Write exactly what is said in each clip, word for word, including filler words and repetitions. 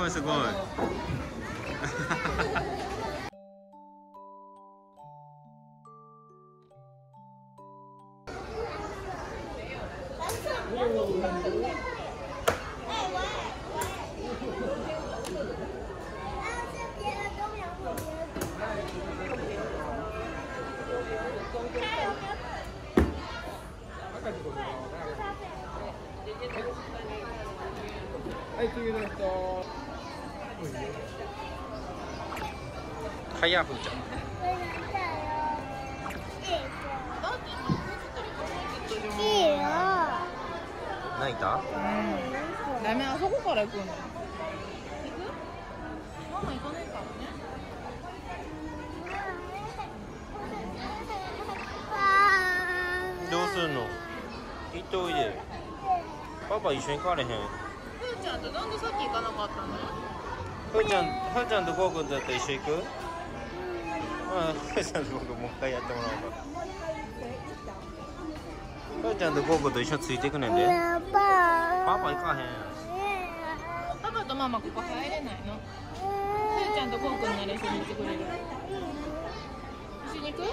ごいすごい。はい、次の人。はやふーちゃん。いいよ。泣いた？うん。ダメ、あそこから行くの。行く？ママ行かないからね。どうすんの？行っておいで。パパ一緒に帰れへん。ふーちゃんとなんでさっき行かなかったの？ふーちゃん、ふーちゃんとゴーくんだったら一緒行く？うん。あ、ふーちゃんとゴーくんもう一回やってもらおうか。ふーちゃんとゴーくんと一緒ついていくねんで。パパ行かへん。パパとママここ入れないの？ふーちゃんとゴーくんなら一緒に行ってくれる？一緒に行く？うん。もう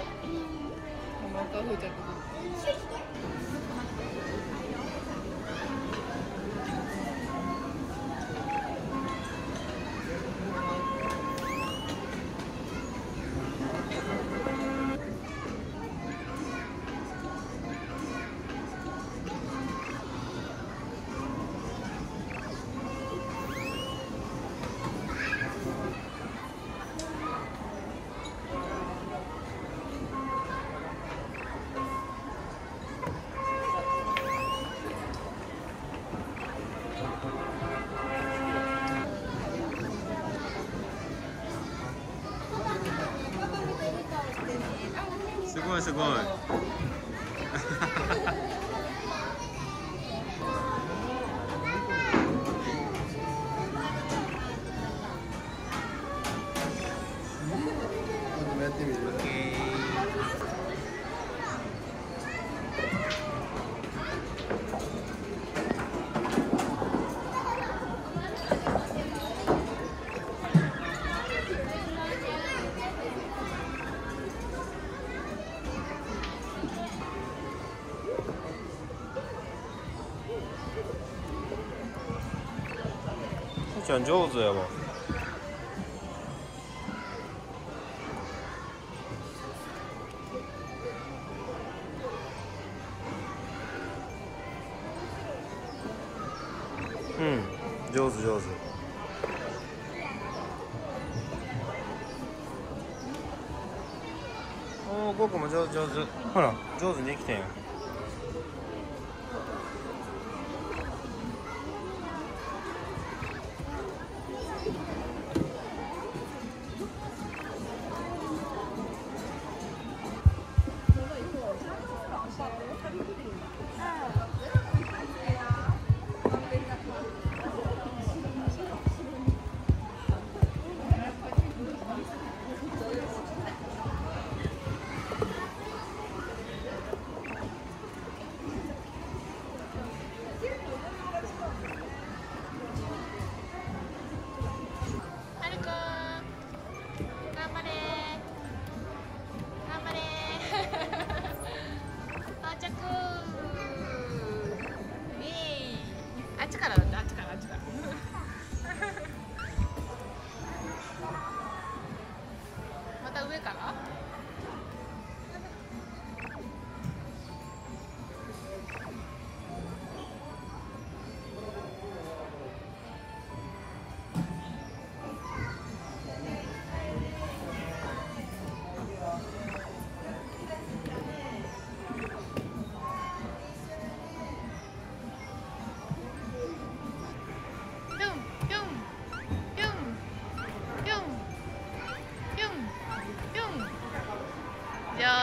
一回ふーちゃんとゴーくん。すごいすごい。やってみる。ちゃん上手やわ。うん、上手上手。おお、ゴーくんも上手上手。ほら、上手にできてんや。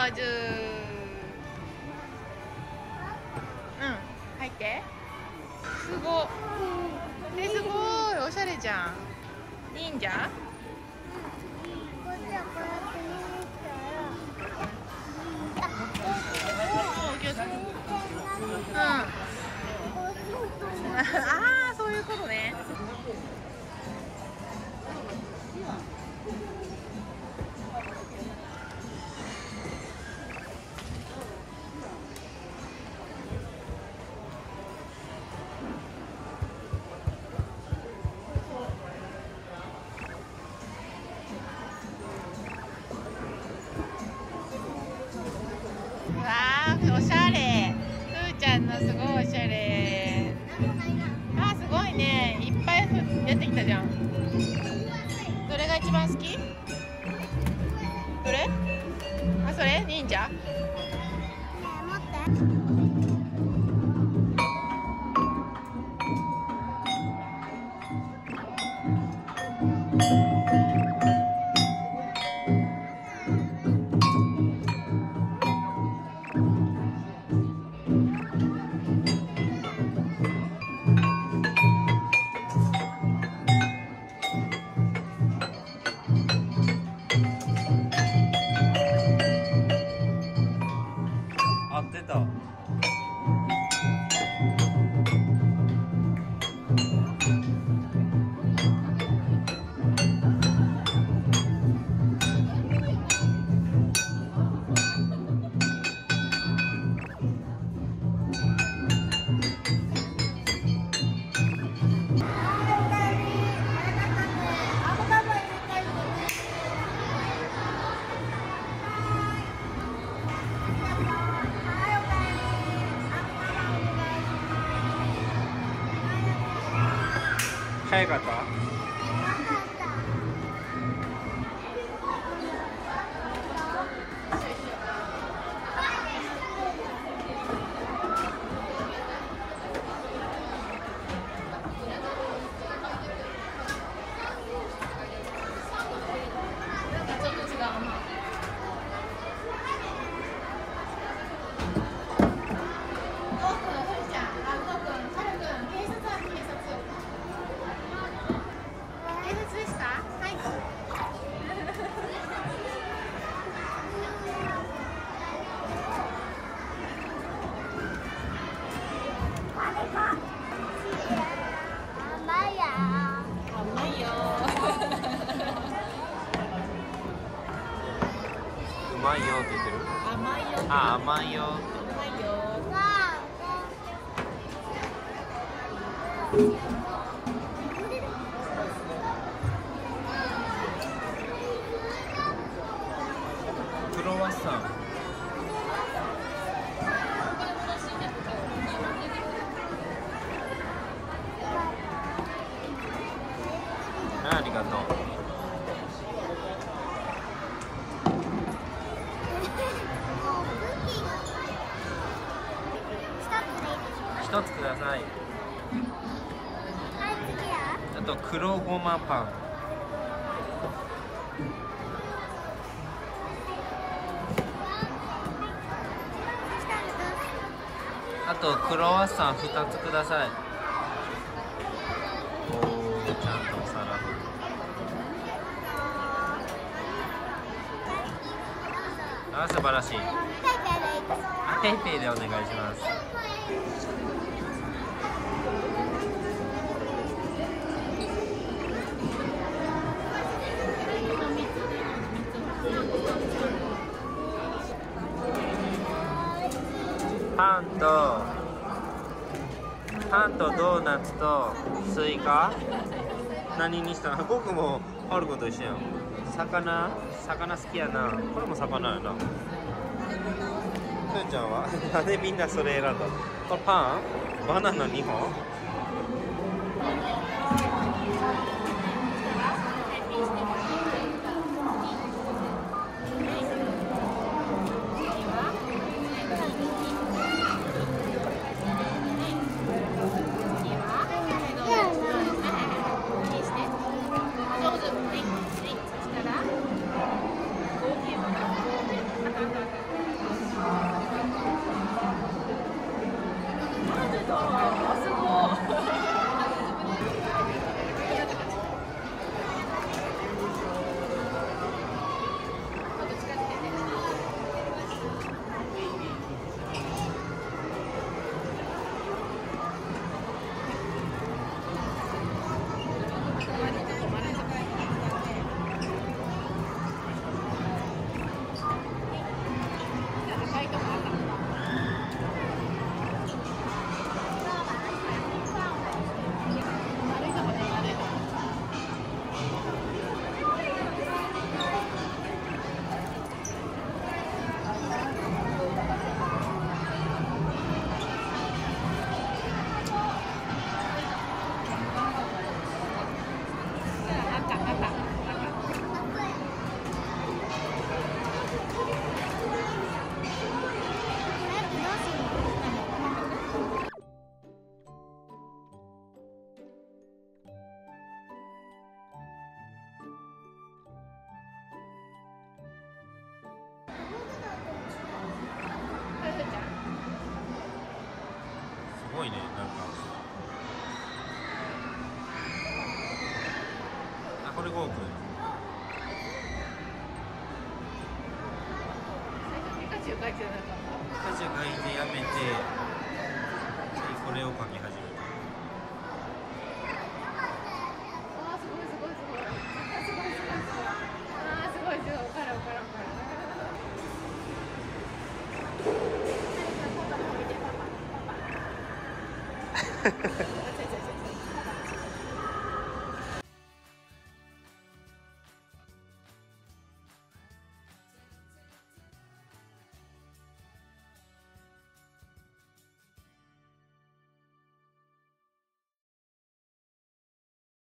上手。うん、入って。すご。え、すごい、おしゃれじゃん。忍者。うん。ああ、そういうことね。早かった？甘いよって言ってる？甘いよ。あ、甘いよ。甘いよ。クロワッサン。ありがとう。一つください。あと黒ごまパン。あとクロワッサン二つください。おお、ちゃんとお皿。あ、素晴らしい。あ、ペイペイでお願いします。パンとパンとドーナツとスイカ何にしたの？僕もハル君と一緒やん。魚魚好きやな。これも魚やな。ふーちゃんはなんでみんなそれ選んだの？これパン？バナナにほん？すごいね、なんか。あ、これゴーくん。最初ピカチュウ描いてなかった。ピカチュウ描いてやめて、これを描き始めた。あ、すごいすごいすごい。あ、すごいすごいすごい。あ、すごいすごい。わからんわからんわからん。Ha ha ha.